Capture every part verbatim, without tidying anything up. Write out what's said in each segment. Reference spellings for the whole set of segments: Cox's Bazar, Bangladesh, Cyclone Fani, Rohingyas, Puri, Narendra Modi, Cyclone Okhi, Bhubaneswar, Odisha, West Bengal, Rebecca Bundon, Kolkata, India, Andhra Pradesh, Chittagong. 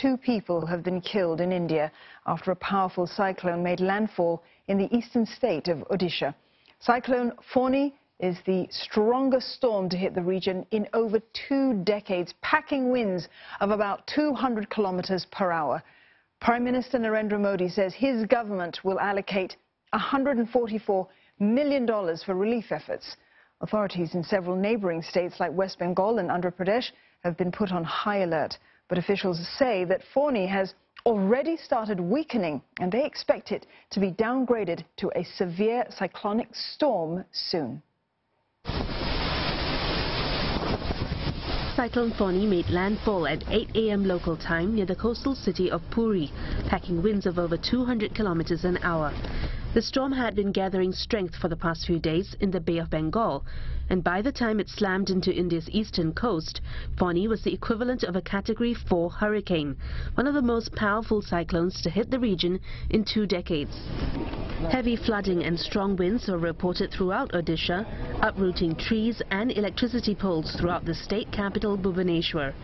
two people have been killed in India after a powerful cyclone made landfall in the eastern state of Odisha. Cyclone Fani is the strongest storm to hit the region in over two decades, packing winds of about two hundred kilometers per hour. Prime Minister Narendra Modi says his government will allocate one hundred forty-four million dollars for relief efforts. Authorities in several neighboring states like West Bengal and Andhra Pradesh have been put on high alert, but officials say that Fani has already started weakening and they expect it to be downgraded to a severe cyclonic storm soon. Cyclone Fani made landfall at eight A M local time near the coastal city of Puri, packing winds of over two hundred kilometers an hour. The storm had been gathering strength for the past few days in the Bay of Bengal, and by the time it slammed into India's eastern coast, Fani was the equivalent of a Category four hurricane, one of the most powerful cyclones to hit the region in two decades. Heavy flooding and strong winds were reported throughout Odisha, uprooting trees and electricity poles throughout the state capital Bhubaneswar.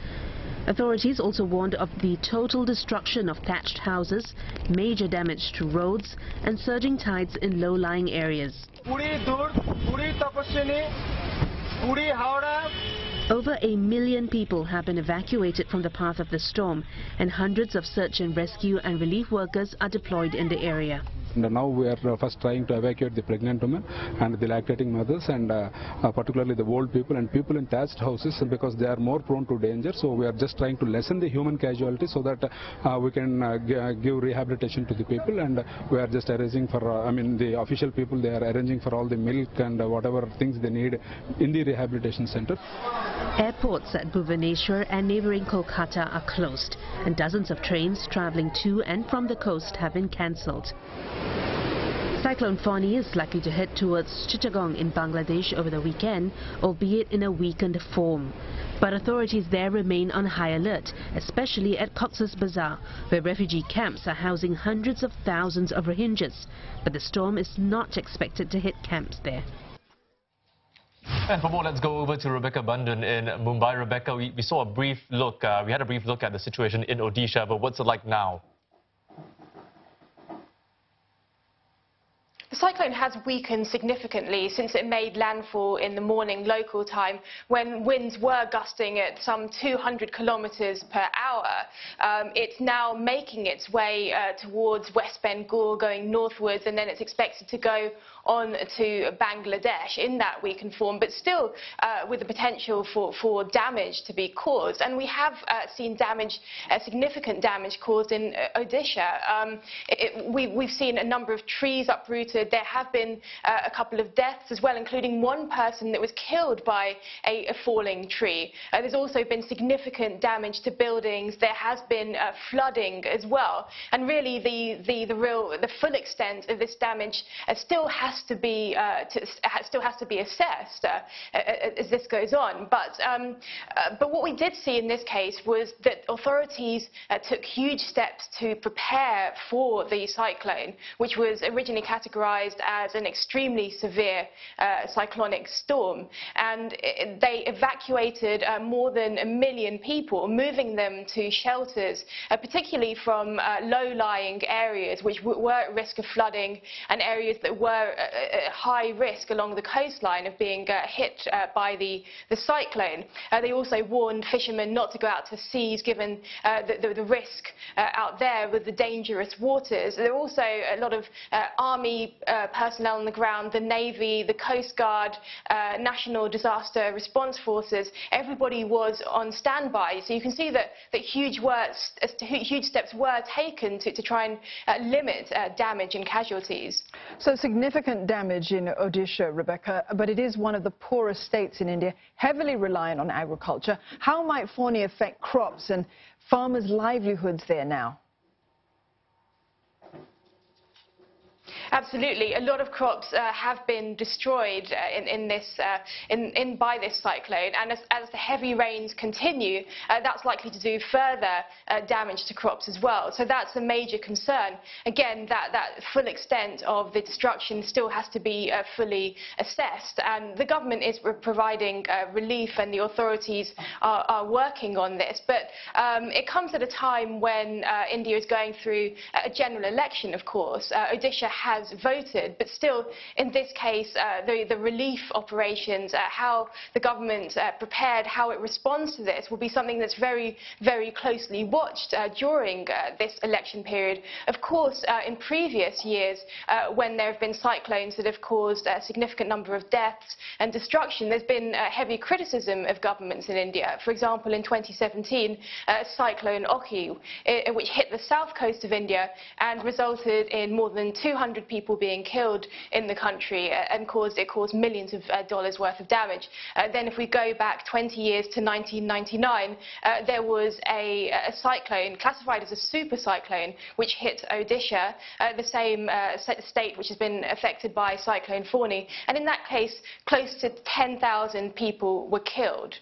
Authorities also warned of the total destruction of thatched houses, major damage to roads, and surging tides in low-lying areas. Over a million people have been evacuated from the path of the storm, and hundreds of search and rescue and relief workers are deployed in the area. Now we are first trying to evacuate the pregnant women and the lactating mothers and uh, uh, particularly the old people and people in thatched houses, because they are more prone to danger. So we are just trying to lessen the human casualty so that uh, we can uh, give rehabilitation to the people, and uh, we are just arranging for, uh, I mean the official people, they are arranging for all the milk and uh, whatever things they need in the rehabilitation center. Airports at Bhubaneswar and neighboring Kolkata are closed, and dozens of trains traveling to and from the coast have been cancelled. Cyclone Fani is likely to head towards Chittagong in Bangladesh over the weekend, albeit in a weakened form. But authorities there remain on high alert, especially at Cox's Bazar, where refugee camps are housing hundreds of thousands of Rohingyas. But the storm is not expected to hit camps there. And for more, let's go over to Rebecca Bundon in Mumbai. Rebecca, we, we saw a brief look, uh, we had a brief look at the situation in Odisha, but what's it like now? The cyclone has weakened significantly since it made landfall in the morning local time, when winds were gusting at some two hundred kilometers per hour. Um, it's now making its way uh, towards West Bengal, going northwards, and then it's expected to go on to Bangladesh in that weakened form, but still uh, with the potential for, for damage to be caused. And we have uh, seen damage, uh, significant damage caused in uh, Odisha. Um, it, we, we've seen a number of trees uprooted. There have been uh, a couple of deaths as well, including one person that was killed by a, a falling tree. Uh, there's also been significant damage to buildings. There has been uh, flooding as well. And really, the, the, the, real, the full extent of this damage uh, still, has to be, uh, to, ha still has to be assessed uh, as this goes on. But, um, uh, but what we did see in this case was that authorities uh, took huge steps to prepare for the cyclone, which was originally categorized as an extremely severe uh, cyclonic storm, and it, they evacuated uh, more than a million people, moving them to shelters, uh, particularly from uh, low-lying areas which w were at risk of flooding and areas that were uh, at high risk along the coastline of being uh, hit uh, by the, the cyclone. Uh, they also warned fishermen not to go out to seas, given uh, the, the, the risk uh, out there with the dangerous waters. There are also a lot of uh, army Uh, personnel on the ground, the Navy, the Coast Guard, uh, National Disaster Response Forces. Everybody was on standby. So you can see that, that huge, works, uh, huge steps were taken to, to try and uh, limit uh, damage and casualties. So significant damage in Odisha, Rebecca, but it is one of the poorest states in India, heavily reliant on agriculture. How might Fani affect crops and farmers' livelihoods there now? Absolutely. A lot of crops uh, have been destroyed uh, in, in this, uh, in, in by this cyclone, and as, as the heavy rains continue, uh, that's likely to do further uh, damage to crops as well. So that's a major concern. Again, that, that full extent of the destruction still has to be uh, fully assessed, and the government is providing uh, relief, and the authorities are, are working on this. But um, it comes at a time when uh, India is going through a general election, of course. Uh, Odisha has voted, but still, in this case, uh, the, the relief operations, uh, how the government uh, prepared, how it responds to this, will be something that's very, very closely watched uh, during uh, this election period. Of course, uh, in previous years, uh, when there have been cyclones that have caused a significant number of deaths and destruction, there's been uh, heavy criticism of governments in India. For example, in twenty seventeen, uh, Cyclone Okhi, it, which hit the south coast of India and resulted in more than two hundred people being killed in the country, uh, and caused, it caused millions of uh, dollars worth of damage. Uh, then if we go back twenty years to nineteen ninety-nine, uh, there was a, a cyclone classified as a super cyclone which hit Odisha, uh, the same uh, state which has been affected by Cyclone Fani, and in that case close to ten thousand people were killed.